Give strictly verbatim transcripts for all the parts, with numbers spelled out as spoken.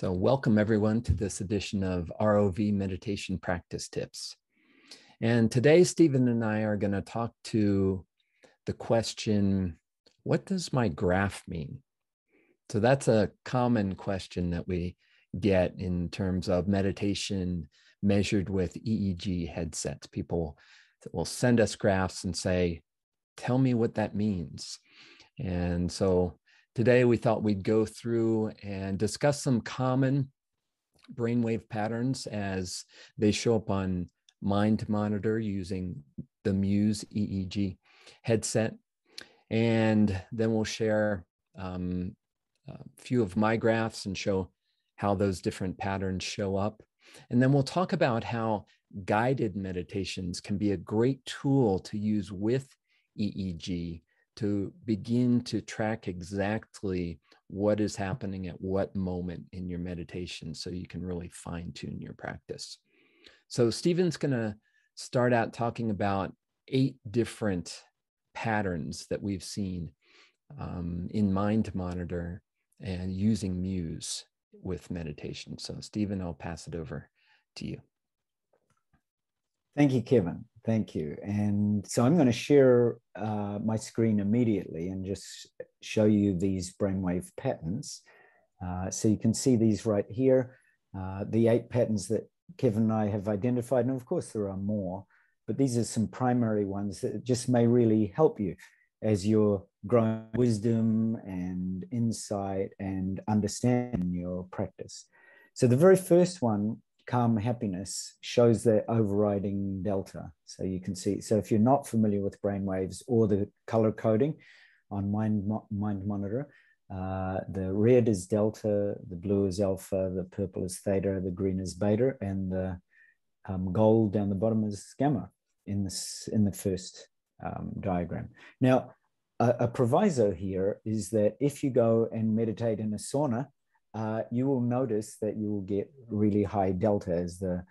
So welcome everyone to this edition of R O V Meditation Practice Tips. And today, Stephen and I are going to talk to the question, what does my graph mean? So that's a common question that we get in terms of meditation measured with E E G headsets. People will send us graphs and say, tell me what that means. And so today, we thought we'd go through and discuss some common brainwave patterns as they show up on Mind Monitor using the Muse E E G headset. And then we'll share um, a few of my graphs and show how those different patterns show up. And then we'll talk about how guided meditations can be a great tool to use with E E G to begin to track exactly what is happening at what moment in your meditation so you can really fine-tune your practice. So Stephen's going to start out talking about eight different patterns that we've seen um, in Mind Monitor and using Muse with meditation. So Stephen, I'll pass it over to you. Thank you, Kevin. Thank you. And so I'm going to share uh, my screen immediately and just show you these brainwave patterns. Uh, so you can see these right here, uh, the eight patterns that Kevin and I have identified. And of course, there are more, but these are some primary ones that just may really help you as you're growing wisdom and insight and understanding your practice. So the very first one, calm happiness, shows that overriding delta. So you can see, so if you're not familiar with brainwaves or the color coding on Mind, Mind Monitor, uh, the red is delta, the blue is alpha, the purple is theta, the green is beta, and the um, gold down the bottom is gamma in, this, in the first um, diagram. Now, a, a proviso here is that if you go and meditate in a sauna, Uh, you will notice that you will get really high delta. As the,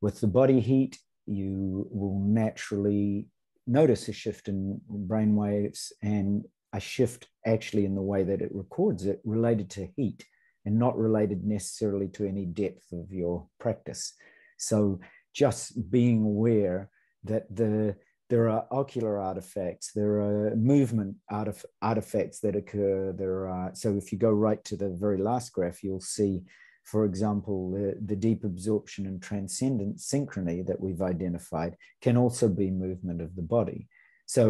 with the body heat, you will naturally notice a shift in brain waves and a shift actually in the way that it records it related to heat and not related necessarily to any depth of your practice. So just being aware that the there are ocular artifacts, there are movement artif artifacts that occur. There are, so if you go right to the very last graph, you'll see, for example, the, the deep absorption and transcendent synchrony that we've identified can also be movement of the body. So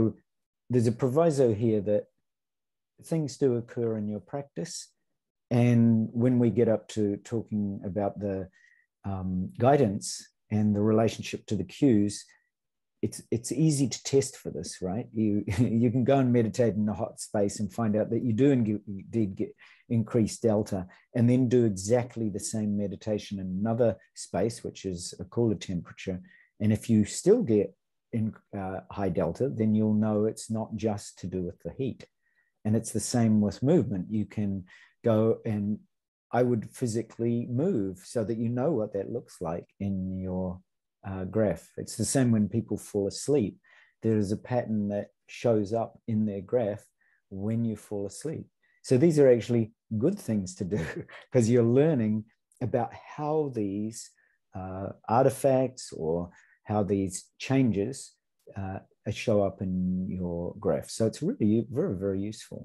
there's a proviso here that things do occur in your practice. And when we get up to talking about the um, guidance and the relationship to the cues, It's, it's easy to test for this, right? You, you can go and meditate in a hot space and find out that you do indeed get increased delta, and then do exactly the same meditation in another space, which is a cooler temperature. And if you still get in, uh, high delta, then you'll know it's not just to do with the heat. And it's the same with movement. You can go and I would physically move so that you know what that looks like in your Uh, graph. It's the same when people fall asleep. There is a pattern that shows up in their graph when you fall asleep. So these are actually good things to do because you're learning about how these uh, artifacts or how these changes uh, show up in your graph. So it's really very, very useful.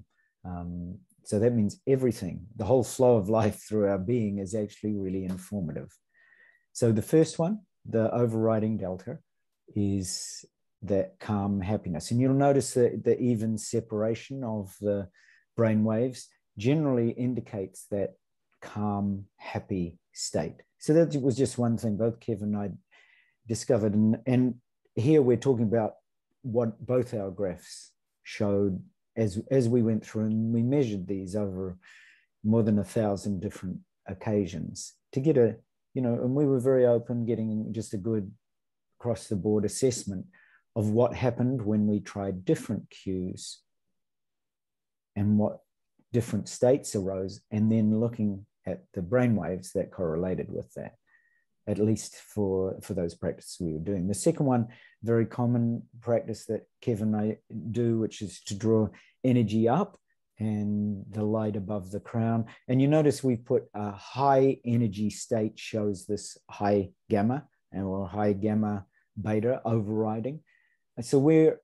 Um, so that means everything, the whole flow of life through our being is actually really informative. So the first one, the overriding delta, is that calm happiness. And you'll notice that the even separation of the brain waves generally indicates that calm, happy state. So that was just one thing both Kevin and I discovered. And, and here we're talking about what both our graphs showed as, as we went through, and we measured these over more than a thousand different occasions to get a, you know, and we were very open, getting just a good cross-the-board assessment of what happened when we tried different cues and what different states arose, and then looking at the brainwaves that correlated with that, at least for, for those practices we were doing. The second one, very common practice that Kevin and I do, which is to draw energy up and the light above the crown. And you notice we put a high energy state shows this high gamma and or high gamma beta overriding. And so we're,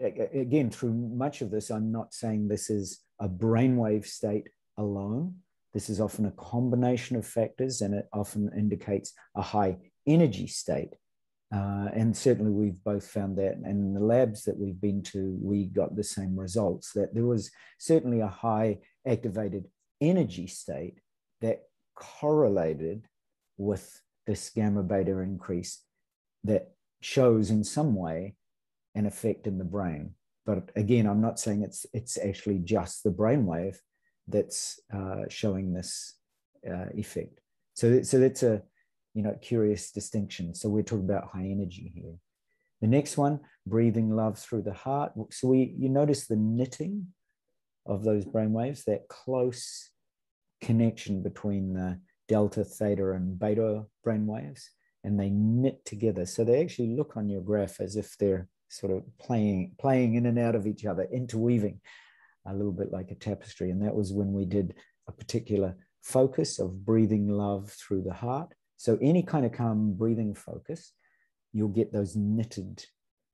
again, through much of this, I'm not saying this is a brainwave state alone. This is often a combination of factors, and it often indicates a high energy state. Uh, and certainly we've both found that, and in the labs that we've been to, we got the same results, that there was certainly a high activated energy state that correlated with this gamma beta increase that shows in some way an effect in the brain. But again, I'm not saying it's, it's actually just the brainwave that's uh, showing this uh, effect. So, so that's a, you know, curious distinction. So we're talking about high energy here. The next one, breathing love through the heart. So we, you notice the knitting of those brainwaves, that close connection between the delta, theta, and beta brainwaves, and they knit together. So they actually look on your graph as if they're sort of playing, playing in and out of each other, interweaving a little bit like a tapestry. And that was when we did a particular focus of breathing love through the heart. So any kind of calm breathing focus, you'll get those knitted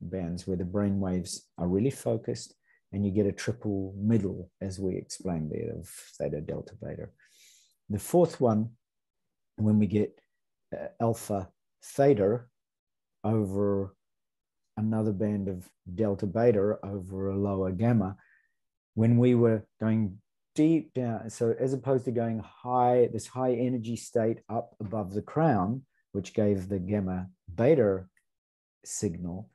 bands where the brain waves are really focused, and you get a triple middle, as we explained there, of theta, delta, beta. The fourth one, when we get uh, alpha, theta over another band of delta, beta over a lower gamma, when we were going deep down, so as opposed to going high, this high energy state up above the crown, which gave the gamma beta signal,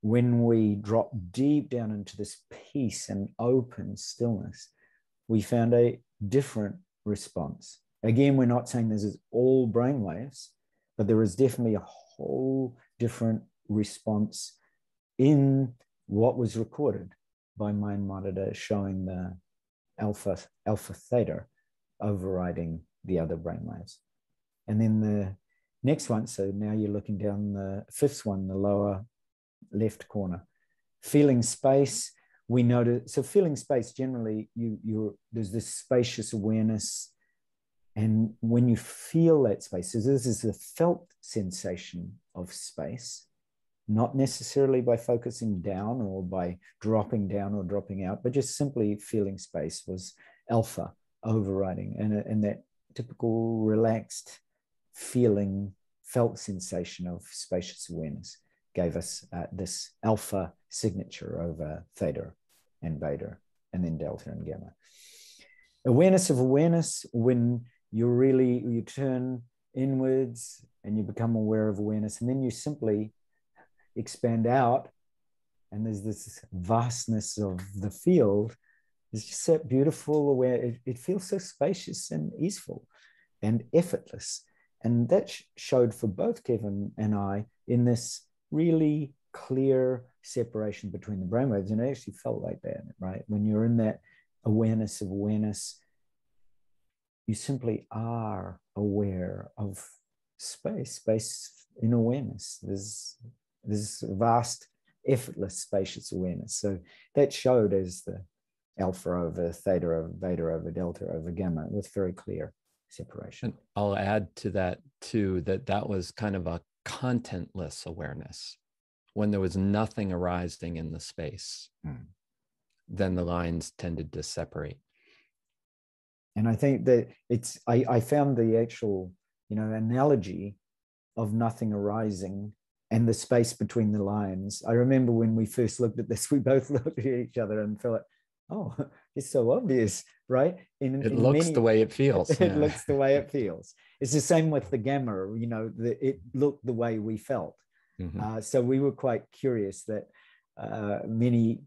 when we dropped deep down into this peace and open stillness, we found a different response. Again, we're not saying this is all brainwaves, but there is definitely a whole different response in what was recorded by Mind Monitor, showing the alpha, alpha theta overriding the other brainwaves. And then the next one, so now you're looking down the fifth one, the lower left corner, feeling space. We notice, so feeling space generally, you, you're, there's this spacious awareness. And when you feel that space, so this is the felt sensation of space, not necessarily by focusing down or by dropping down or dropping out, but just simply feeling space was alpha overriding, and, and that typical relaxed feeling, felt sensation of spacious awareness gave us uh, this alpha signature over theta and beta, and then delta and gamma. Awareness of awareness, when you really, you turn inwards and you become aware of awareness, and then you simply expand out, and there's this vastness of the field. It's just that beautiful aware, it, it feels so spacious and easeful and effortless. And that sh showed for both Kevin and I in this really clear separation between the brainwaves. And it actually felt like that, right? When you're in that awareness of awareness, you simply are aware of space, space in awareness. There's this vast, effortless, spacious awareness. So that showed as the alpha over theta over beta over delta over gamma with very clear separation. And I'll add to that too, that that was kind of a contentless awareness. When there was nothing arising in the space, mm. then the lines tended to separate. And I think that it's, I, I found the actual, you know, analogy of nothing arising and the space between the lines. I remember when we first looked at this, we both looked at each other and felt like, oh, it's so obvious, right? In, it in looks many, the way it feels. It, yeah. it looks the way it feels. It's the same with the gamma, you know, the, it looked the way we felt. Mm-hmm. uh, so we were quite curious that uh, many,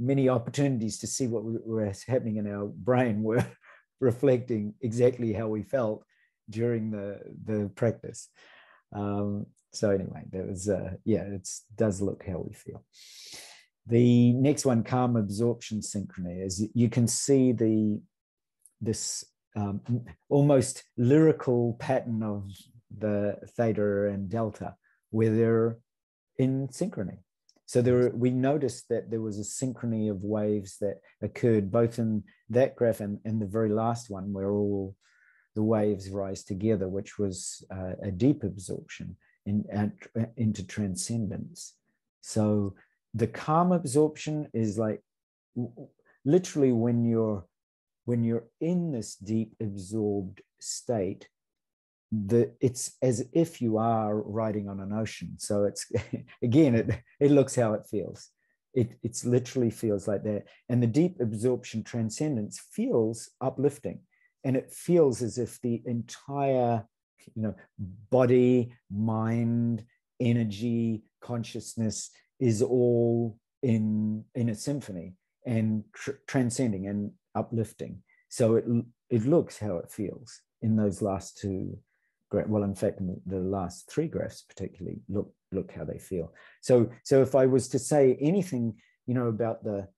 many opportunities to see what was happening in our brain were reflecting exactly how we felt during the, the practice. Um, So anyway, that was, uh, yeah, it does look how we feel. The next one, calm absorption synchrony, is you can see the this um, almost lyrical pattern of the theta and delta where they're in synchrony. So there were, we noticed that there was a synchrony of waves that occurred both in that graph and in the very last one, where all the waves rise together, which was uh, a deep absorption in, uh, into transcendence. So the calm absorption is like literally when you're when you're in this deep absorbed state, the it's as if you are riding on an ocean. So it's again, it it looks how it feels. It it's literally feels like that. And the deep absorption transcendence feels uplifting, and it feels as if the entire, you know, body, mind, energy, consciousness is all in in a symphony and tr transcending and uplifting. So it it looks how it feels in those last two graphs. Well, in fact, in the last three graphs particularly, look look how they feel. So so if I was to say anything, you know, about the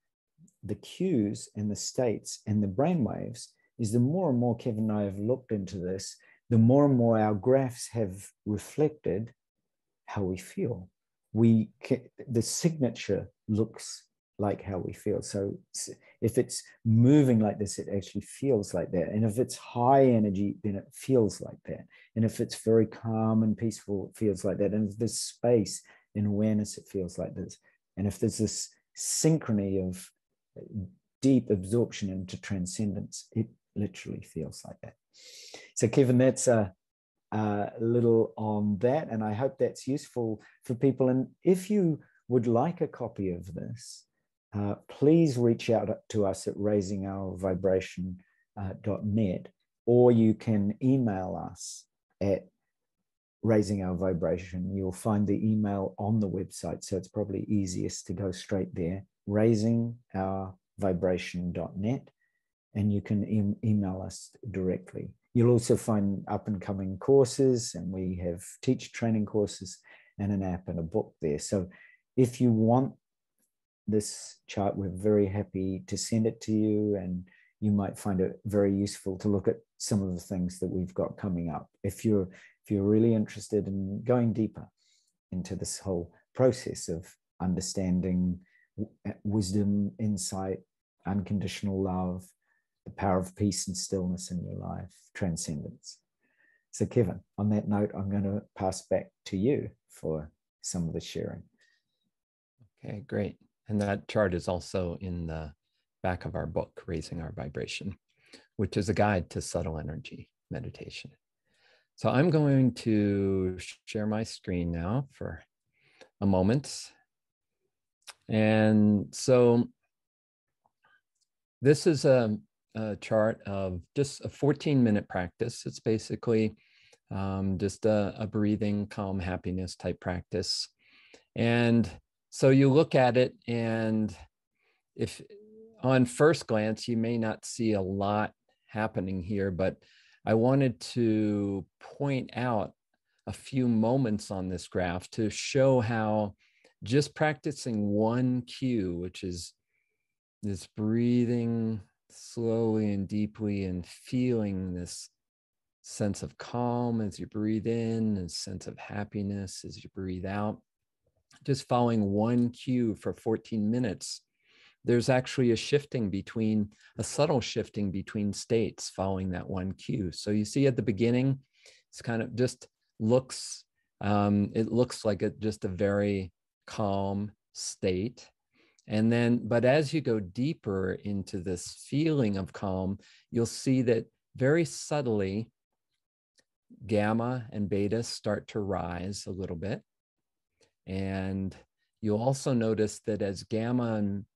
the cues and the states and the brainwaves, is the more and more Kevin and I have looked into this, the more and more our graphs have reflected how we feel. We the signature looks like how we feel. So if it's moving like this, it actually feels like that. And if it's high energy, then it feels like that. And if it's very calm and peaceful, it feels like that. And if there's space and awareness, it feels like this. And if there's this synchrony of deep absorption into transcendence, it literally feels like that. So Kevin, that's a, a little on that. And I hope that's useful for people. And if you would like a copy of this, Uh, please reach out to us at raising our vibration dot net, or you can email us at raisingourvibration. You'll find the email on the website, so it's probably easiest to go straight there, raising our vibration dot net, and you can e email us directly. You'll also find up-and-coming courses, and we have teacher training courses and an app and a book there. So if you want this chart, we're very happy to send it to you, and you might find it very useful to look at some of the things that we've got coming up if you're if you're really interested in going deeper into this whole process of understanding wisdom, insight, unconditional love, the power of peace and stillness in your life, transcendence. So Kevin, on that note, I'm going to pass back to you for some of the sharing. Okay, great. And that chart is also in the back of our book, Raising Our Vibration, which is a guide to subtle energy meditation. So I'm going to share my screen now for a moment. And so this is a, a chart of just a fourteen minute practice. It's basically um, just a, a breathing, calm, happiness type practice. And so you look at it, and if on first glance, you may not see a lot happening here, but I wanted to point out a few moments on this graph to show how just practicing one cue, which is this breathing slowly and deeply and feeling this sense of calm as you breathe in, and sense of happiness as you breathe out, just following one cue for fourteen minutes, there's actually a shifting between, a subtle shifting between states following that one cue. So you see at the beginning, it's kind of just looks, um, it looks like a, just a very calm state. And then, but as you go deeper into this feeling of calm, you'll see that very subtly, gamma and beta start to rise a little bit. And you'll also notice that as gamma and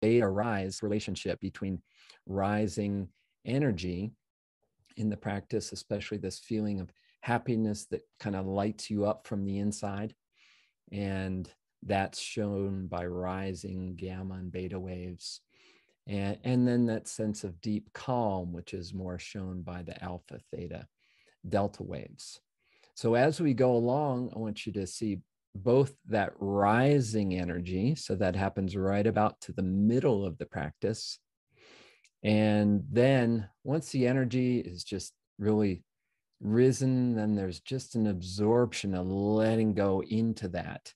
beta rise, relationship between rising energy in the practice, especially this feeling of happiness that kind of lights you up from the inside. And that's shown by rising gamma and beta waves. And, and then that sense of deep calm, which is more shown by the alpha, theta, delta waves. So as we go along, I want you to see both that rising energy. So that happens right about to the middle of the practice. And then once the energy is just really risen, then there's just an absorption of letting go into that.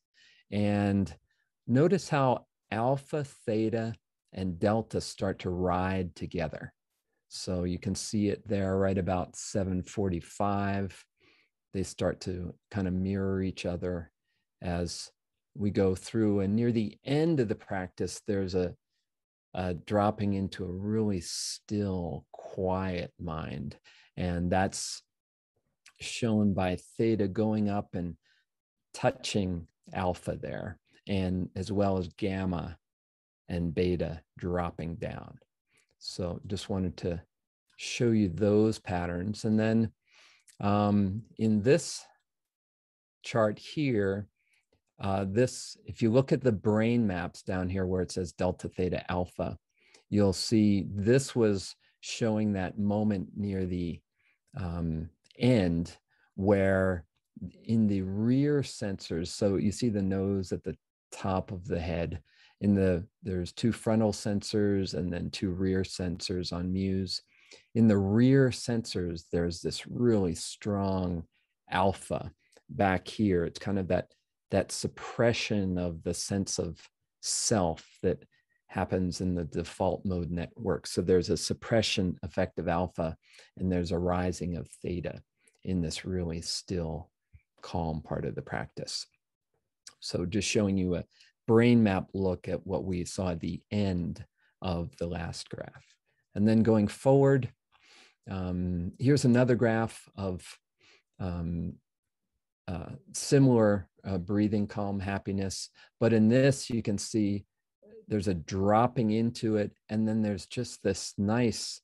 And notice how alpha, theta, and delta start to ride together. So you can see it there right about seven forty-five. They start to kind of mirror each other as we go through. And near the end of the practice, there's a, a dropping into a really still, quiet mind. And that's shown by theta going up and touching alpha there, and as well as gamma and beta dropping down. So just wanted to show you those patterns. And then um, in this chart here, uh, this, if you look at the brain maps down here where it says delta, theta, alpha, you'll see this was showing that moment near the um, end where in the rear sensors, so you see the nose at the top of the head, in the, there's two frontal sensors and then two rear sensors on Muse. In the rear sensors, there's this really strong alpha back here. It's kind of that, that suppression of the sense of self that happens in the default mode network. So there's a suppression effect of alpha, and there's a rising of theta in this really still, calm part of the practice. So just showing you a brain map look at what we saw at the end of the last graph. And then going forward, um, here's another graph of um, uh, similar uh, breathing, calm, happiness. But in this, you can see there's a dropping into it, and then there's just this nice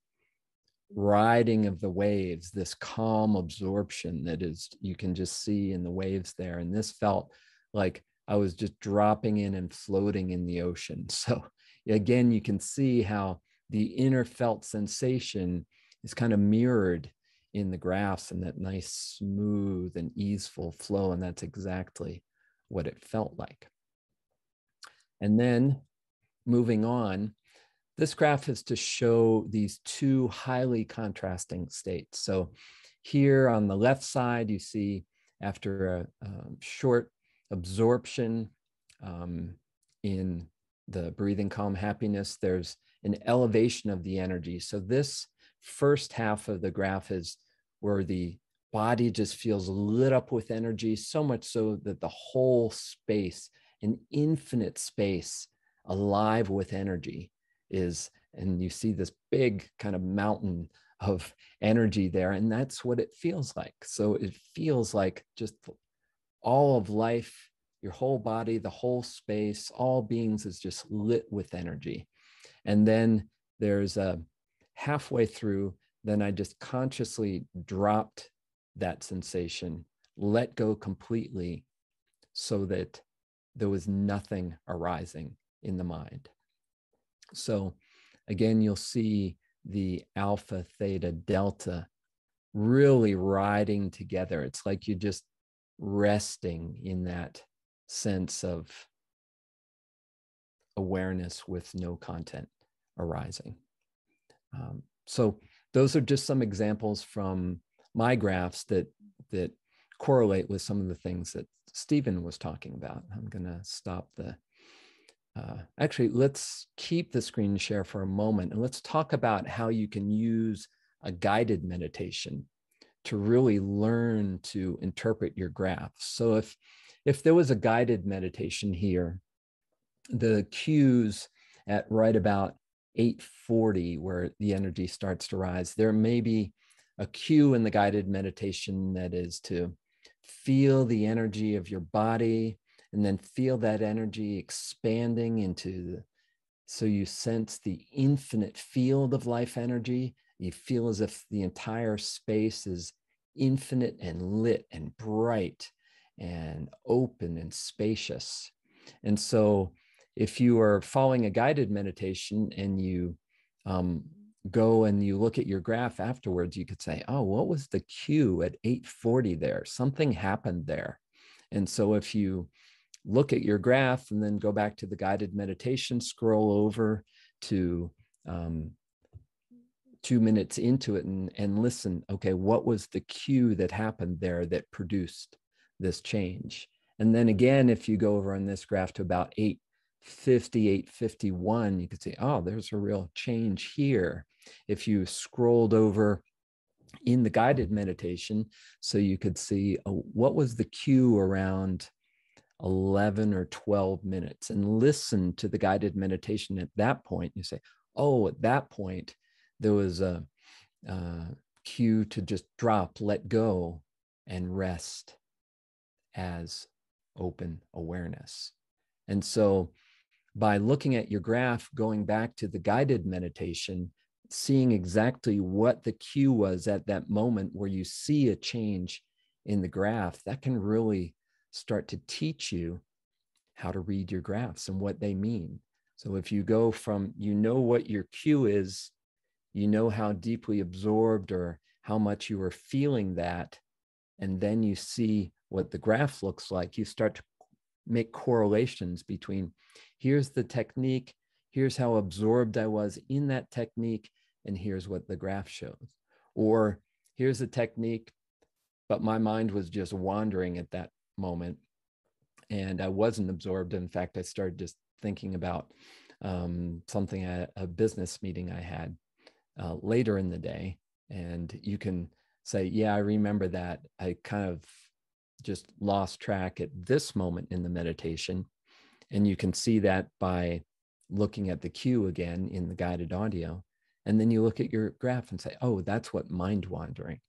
riding of the waves, this calm absorption that is, you can just see in the waves there. And this felt like I was just dropping in and floating in the ocean. So again, you can see how the inner felt sensation is kind of mirrored in the graphs and that nice, smooth and easeful flow. And that's exactly what it felt like. And then moving on, this graph is to show these two highly contrasting states. So here on the left side, you see after a, a short absorption um, in the breathing, calm, happiness, there's an elevation of the energy. So this first half of the graph is where the body just feels lit up with energy, so much so that the whole space, an infinite space, alive with energy is, and you see this big kind of mountain of energy there, and that's what it feels like. So it feels like just all of life, your whole body, the whole space, all beings is just lit with energy. And then there's a halfway through, then I just consciously dropped that sensation, let go completely so that there was nothing arising in the mind. So again, you'll see the alpha, theta, delta really riding together. It's like you're just resting in that sense of awareness with no content arising. Um, so those are just some examples from my graphs that, that correlate with some of the things that Stephen was talking about. I'm going to stop the Uh, actually, let's keep the screen share for a moment, and let's talk about how you can use a guided meditation to really learn to interpret your graphs. So if, if there was a guided meditation here, the cues at right about eight forty, where the energy starts to rise, there may be a cue in the guided meditation that is to feel the energy of your body, and then feel that energy expanding into the, so you sense the infinite field of life energy. You feel as if the entire space is infinite and lit and bright and open and spacious. And so if you are following a guided meditation and you um, go and you look at your graph afterwards, you could say, oh, what was the cue at eight forty there? Something happened there. And so if you look at your graph and then go back to the guided meditation, scroll over to um, two minutes into it and, and listen, okay, what was the cue that happened there that produced this change? And then again, if you go over on this graph to about eight fifty, eight fifty-one, you can see, oh, there's a real change here. If you scrolled over in the guided meditation, so you could see uh, what was the cue around eleven or twelve minutes, and listen to the guided meditation at that point. You say, oh, at that point, there was a, a cue to just drop, let go, and rest as open awareness. And so by looking at your graph, going back to the guided meditation, seeing exactly what the cue was at that moment where you see a change in the graph, that can really start to teach you how to read your graphs and what they mean. So if you go from, you know what your cue is, you know how deeply absorbed or how much you are feeling that, and then you see what the graph looks like, you start to make correlations between, here's the technique, here's how absorbed I was in that technique, and here's what the graph shows. Or here's a technique, but my mind was just wandering at that moment, and I wasn't absorbed. In fact, I started just thinking about um, something at a business meeting I had uh, later in the day. And you can say, yeah, I remember that. I kind of just lost track at this moment in the meditation. And you can see that by looking at the cue again in the guided audio. And then you look at your graph and say, oh, that's what mind wandering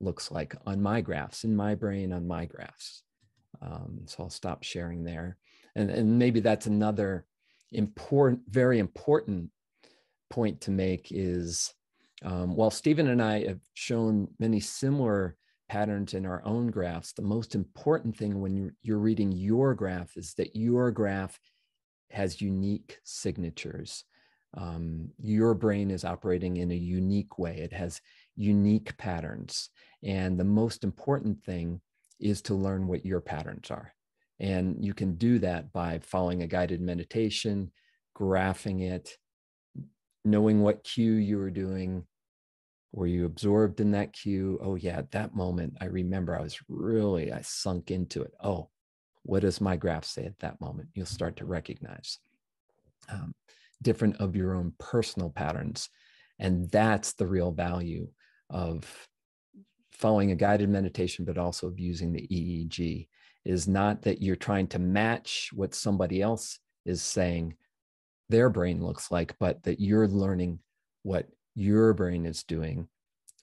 looks like on my graphs, in my brain, on my graphs. Um, so I'll stop sharing there. And, and maybe that's another important, very important point to make is, um, while Stephen and I have shown many similar patterns in our own graphs, the most important thing when you're, you're reading your graph is that your graph has unique signatures. Um, your brain is operating in a unique way. It has unique patterns. And the most important thing is to learn what your patterns are. And you can do that by following a guided meditation, graphing it, knowing what cue you were doing. Were you absorbed in that cue? Oh yeah, at that moment, I remember I was really, I sunk into it. Oh, what does my graph say at that moment? You'll start to recognize um, different of your own personal patterns. And that's the real value of following a guided meditation, but also of using the E E G, is not that you're trying to match what somebody else is saying their brain looks like, but that you're learning what your brain is doing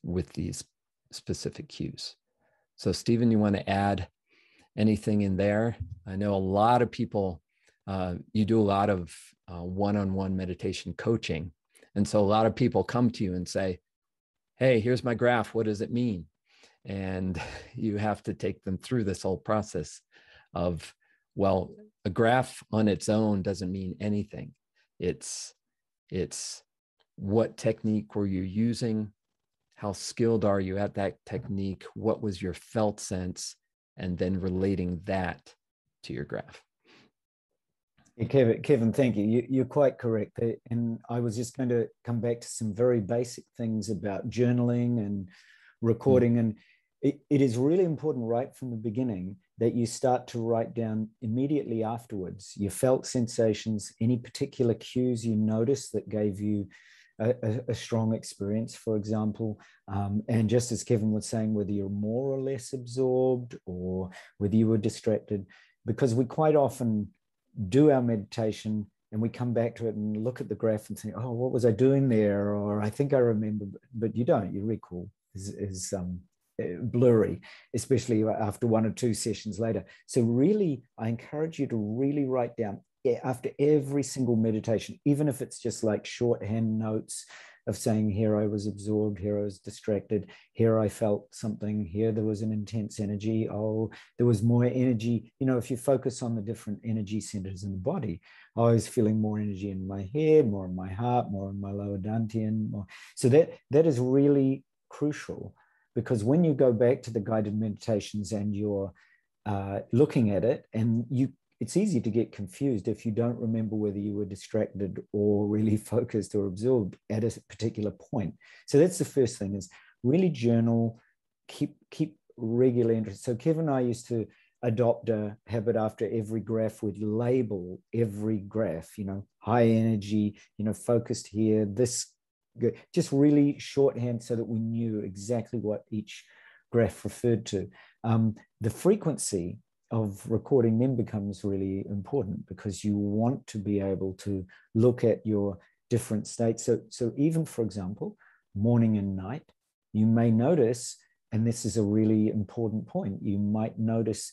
with these specific cues. So Stephen, you want to add anything in there? I know a lot of people, uh, you do a lot of uh, one-on-one meditation coaching. And so a lot of people come to you and say, hey, here's my graph. What does it mean? And you have to take them through this whole process of, well, a graph on its own doesn't mean anything. It's, it's what technique were you using? How skilled are you at that technique? What was your felt sense? And then relating that to your graph. Yeah, Kevin, Kevin, thank you. you. You're quite correct. And I was just going to come back to some very basic things about journaling and recording. Mm. And it, it is really important right from the beginning that you start to write down immediately afterwards your felt sensations, any particular cues you noticed that gave you a, a strong experience, for example, um, and just as Kevin was saying, whether you're more or less absorbed or whether you were distracted, because we quite often do our meditation and we come back to it and look at the graph and think, oh, what was I doing there? Or I think I remember, but you don't, your recall is, is um, blurry, especially after one or two sessions later. So really, I encourage you to really write down after every single meditation, even if it's just like shorthand notes of saying, here I was absorbed, here I was distracted, here I felt something, here there was an intense energy, oh, there was more energy. You know, if you focus on the different energy centers in the body, I was feeling more energy in my head, more in my heart, more in my lower Dantian. More. So that that is really crucial, because when you go back to the guided meditations and you're uh, looking at it and you It's easy to get confused if you don't remember whether you were distracted or really focused or absorbed at a particular point. So that's the first thing, is really journal, keep keep regular interest. So Kevin and I used to adopt a habit after every graph. We'd label every graph, you know, high energy, you know, focused here, this, just really shorthand so that we knew exactly what each graph referred to. Um, the frequency of recording then becomes really important, because you want to be able to look at your different states. So, so even, for example, morning and night, you may notice, and this is a really important point, you might notice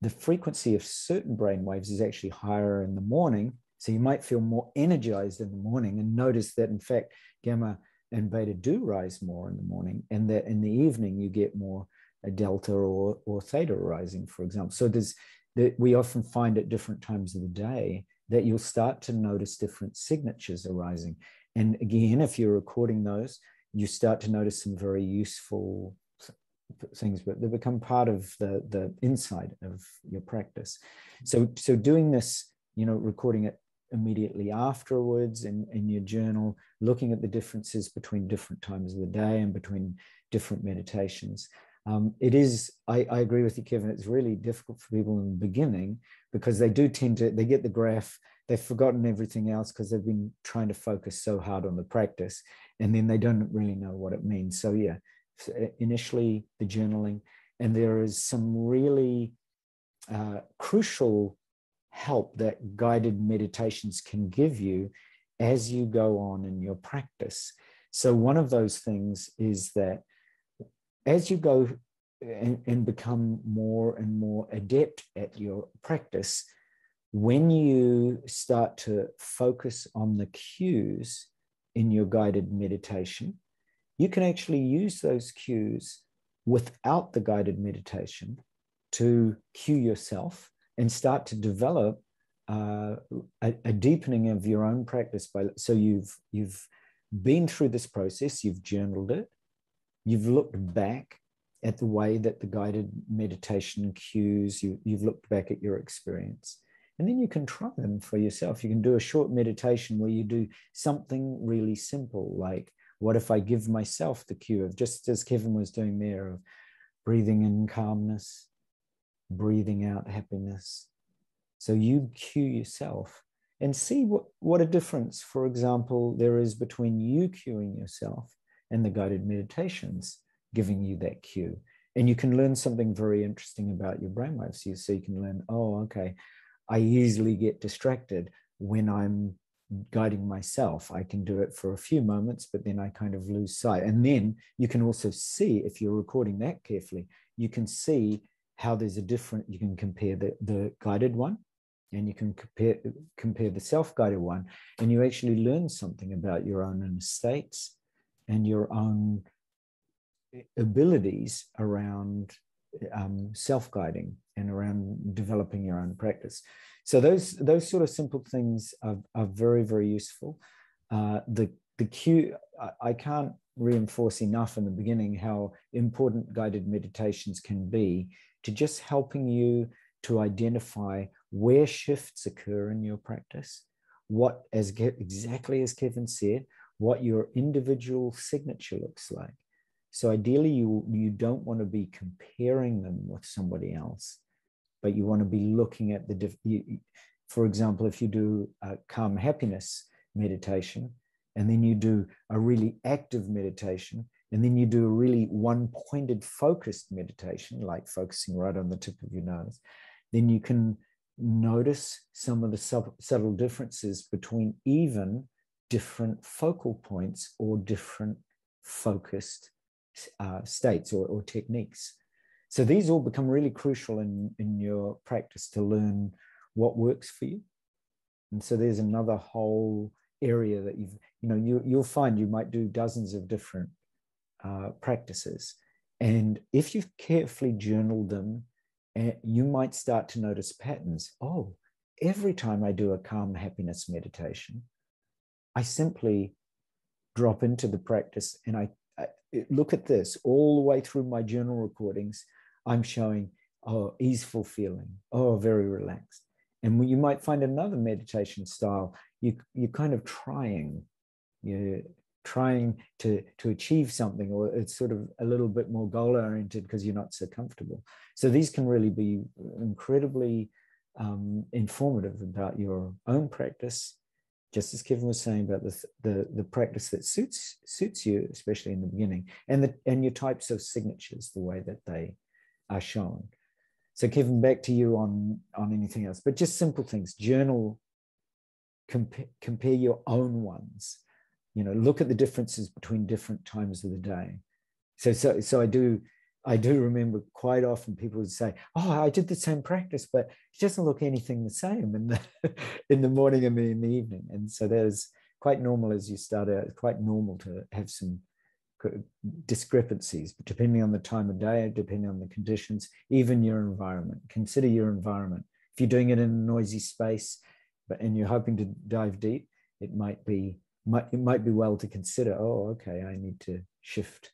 the frequency of certain brain waves is actually higher in the morning. So you might feel more energized in the morning and notice that, in fact, gamma and beta do rise more in the morning, and that in the evening you get more a delta or, or theta rising, for example. So there's, that we often find at different times of the day that you'll start to notice different signatures arising. And again, if you're recording those, you start to notice some very useful things, but they become part of the, the inside of your practice. So, so doing this, you know, recording it immediately afterwards in, in your journal, looking at the differences between different times of the day and between different meditations. Um, it is, I, I agree with you, Kevin, it's really difficult for people in the beginning, because they do tend to, they get the graph, they've forgotten everything else because they've been trying to focus so hard on the practice, and then they don't really know what it means. So yeah, initially the journaling, and there is some really uh, crucial help that guided meditations can give you as you go on in your practice. So one of those things is that as you go and, and become more and more adept at your practice, when you start to focus on the cues in your guided meditation, you can actually use those cues without the guided meditation to cue yourself and start to develop uh, a, a deepening of your own practice. By, so you've, you've been through this process, you've journaled it, you've looked back at the way that the guided meditation cues, you, you've looked back at your experience, and then you can try them for yourself. You can do a short meditation where you do something really simple, like, what if I give myself the cue of, just as Kevin was doing there, of breathing in calmness, breathing out happiness. So you cue yourself and see what, what a difference, for example, there is between you cueing yourself and the guided meditations giving you that cue. And you can learn something very interesting about your brainwaves here. So you can learn, oh, okay, I easily get distracted when I'm guiding myself. I can do it for a few moments, but then I kind of lose sight. And then you can also see, if you're recording that carefully, you can see how there's a different, you can compare the, the guided one, and you can compare, compare the self-guided one, and you actually learn something about your own inner states and your own abilities around um, self-guiding and around developing your own practice. So those, those sort of simple things are, are very, very useful. Uh, the, the cue, I, I can't reinforce enough in the beginning how important guided meditations can be to just helping you to identify where shifts occur in your practice, what, as exactly as Kevin said, what your individual signature looks like. So ideally, you, you don't want to be comparing them with somebody else, but you want to be looking at the, diff you, for example, if you do a calm happiness meditation, and then you do a really active meditation, and then you do a really one-pointed focused meditation, like focusing right on the tip of your nose, then you can notice some of the sub subtle differences between even different focal points or different focused uh, states or, or techniques. So these all become really crucial in, in your practice to learn what works for you. And so there's another whole area that you've, you know, you, you'll find you might do dozens of different uh, practices. And if you've carefully journaled them, uh, you might start to notice patterns. Oh, every time I do a calm happiness meditation, I simply drop into the practice, and I, I look at this all the way through my journal recordings. I'm showing, oh, easeful feeling, oh, very relaxed. And you might find another meditation style. You, you're kind of trying, you're trying to, to achieve something, or it's sort of a little bit more goal-oriented because you're not so comfortable. So these can really be incredibly um, informative about your own practice, just as Kevin was saying about the, the, the practice that suits, suits you, especially in the beginning, and, the, and your types of signatures, the way that they are shown. So Kevin, back to you on, on anything else, but just simple things. Journal, comp compare your own ones. You know, look at the differences between different times of the day. So, so, so I do, I do remember quite often people would say, "Oh, I did the same practice, but it doesn't look anything the same in the in the morning and in the evening." And so that is quite normal as you start out. It's quite normal to have some discrepancies, depending on the time of day, depending on the conditions, even your environment. Consider your environment. If you're doing it in a noisy space, but and you're hoping to dive deep, it might be might it might be well to consider. Oh, okay, I need to shift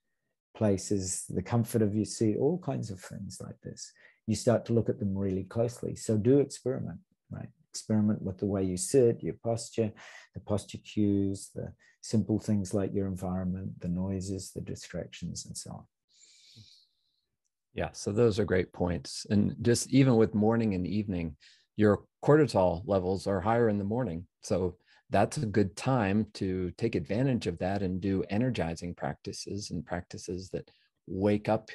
places, the comfort of your seat, all kinds of things like this. You start to look at them really closely. So do experiment, right? Experiment with the way you sit, your posture, the posture cues, the simple things like your environment, the noises, the distractions, and so on. Yeah, so those are great points. And just even with morning and evening, your cortisol levels are higher in the morning. So that's a good time to take advantage of that and do energizing practices and practices that wake up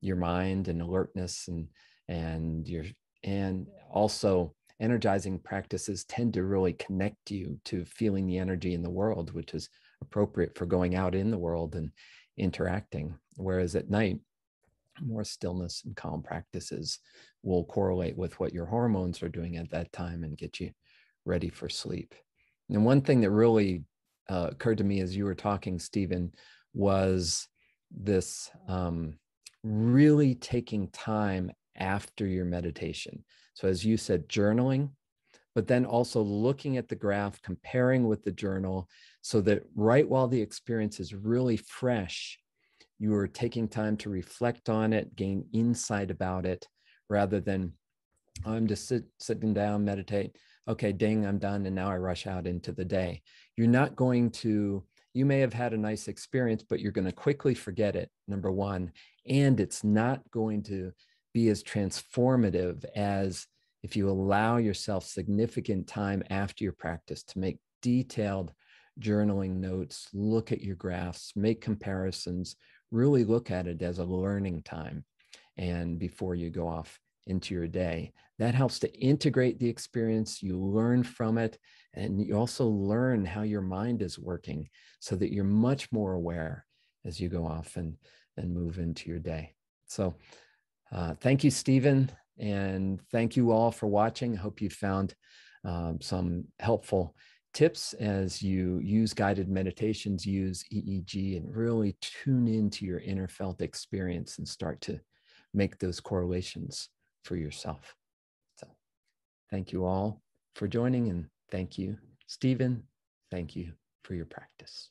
your mind and alertness, and and your and also energizing practices tend to really connect you to feeling the energy in the world, which is appropriate for going out in the world and interacting. Whereas at night, more stillness and calm practices will correlate with what your hormones are doing at that time and get you ready for sleep. And one thing that really uh, occurred to me as you were talking, Stephen, was this um, really taking time after your meditation. So as you said, journaling, but then also looking at the graph, comparing with the journal, so that right while the experience is really fresh, you are taking time to reflect on it, gain insight about it, rather than oh, I'm just sit, sitting down, meditate. Okay, dang, I'm done. And now I rush out into the day. You're not going to, you may have had a nice experience, but you're going to quickly forget it, number one. And it's not going to be as transformative as if you allow yourself significant time after your practice to make detailed journaling notes, look at your graphs, make comparisons, really look at it as a learning time. And before you go off into your day, that helps to integrate the experience. You learn from it, and you also learn how your mind is working so that you're much more aware as you go off and, and move into your day. So uh, thank you, Stephen, and thank you all for watching. I hope you found um, some helpful tips as you use guided meditations, use E E G, and really tune into your inner felt experience and start to make those correlations for yourself. So thank you all for joining, and thank you, Stephen. Thank you for your practice.